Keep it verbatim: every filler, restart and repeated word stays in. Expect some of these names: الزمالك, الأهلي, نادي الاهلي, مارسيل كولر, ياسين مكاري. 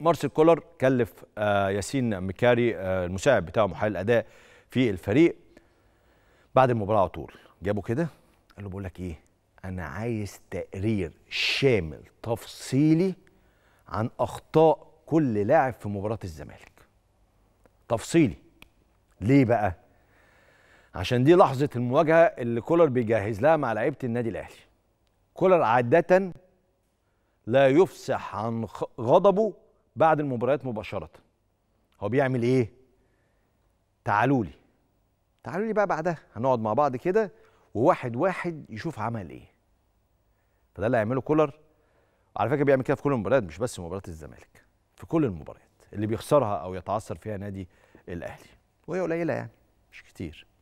مارسيل كولر كلف ياسين مكاري المساعد بتاعه محلل الاداء في الفريق بعد المباراه على طول، جابه كده قال له بقول لك ايه، انا عايز تقرير شامل تفصيلي عن اخطاء كل لاعب في مباراه الزمالك. تفصيلي ليه بقى؟ عشان دي لحظه المواجهه اللي كولر بيجهز لها مع لعيبه النادي الاهلي. كولر عاده لا يفسح عن غضبه بعد المباريات مباشرة. هو بيعمل ايه؟ تعالوا لي تعالوا لي بقى بعدها، هنقعد مع بعض كده وواحد واحد يشوف عمل ايه. فده اللي هيعمله كولر، وعلى فكرة بيعمل كده في كل المباريات، مش بس مباراة الزمالك، في كل المباريات اللي بيخسرها او يتعثر فيها نادي الاهلي، وهي قليلة يعني مش كتير.